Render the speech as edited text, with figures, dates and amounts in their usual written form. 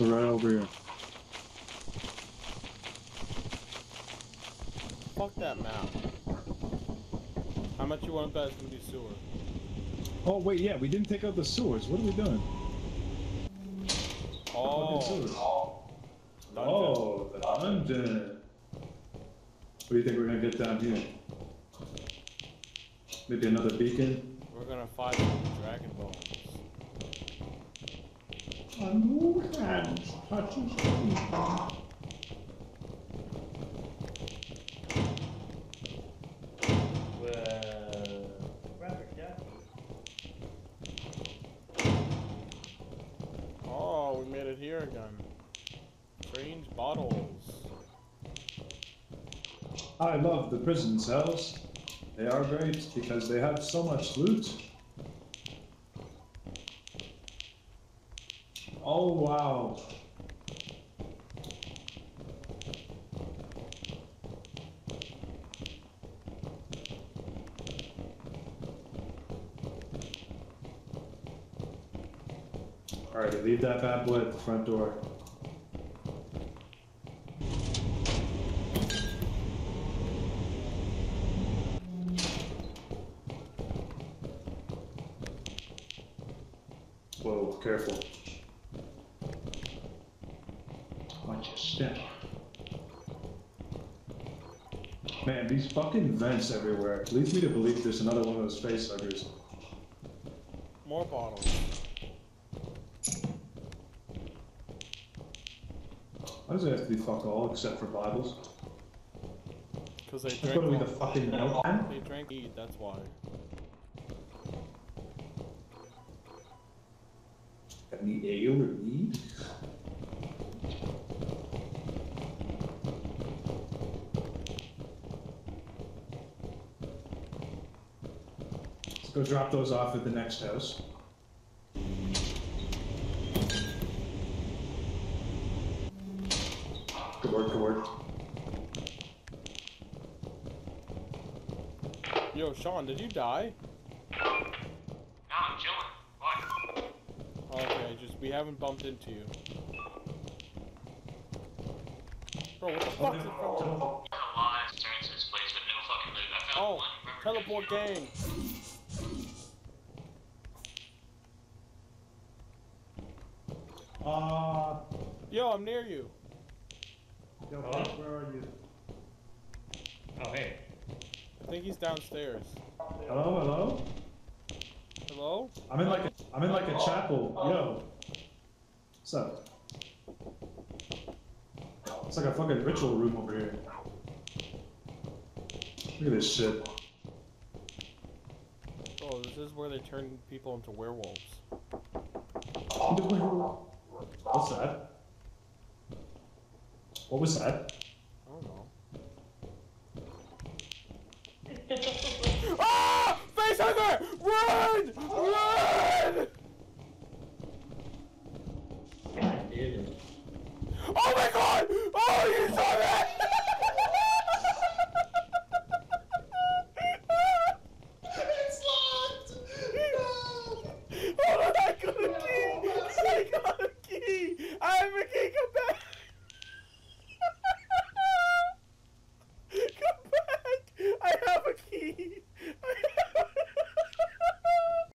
They're right over here. Fuck that map. How much you want to bet it's going to be sewer? Oh, wait, yeah, we didn't take out the sewers. What are we doing? Oh. Oh, the dungeon. What do you think we're going to get down here? Maybe another beacon? We're going to fight the dragon bones. A new hand touches the I love the prison cells. They are great because they have so much loot. Oh wow. Alright, leave that bad boy at the front door. Careful. Watch your step. Man, these fucking vents everywhere. Leads me to believe there's another one of those face suckers. More bottles. Why does it have to be fuck all except for Bibles? Because they drink. That's be the fucking milk. They drink eat, that's why. Any ale or mead? Let's go drop those off at the next house. Good work, good work. Yo, Sean, did you die? We haven't bumped into you. Bro, what the fuck is it for? I've had a lot of experience in this place, but no fucking loot. I found one. Teleport game! Yo, I'm near you. Yo, hello? Where are you? Oh, hey. I think he's downstairs. Hello, hello? Hello? I'm in like a chapel. Yo. What's up? It's like a fucking ritual room over here. Look at this shit. Oh, this is where they turn people into werewolves. What's that? What was that?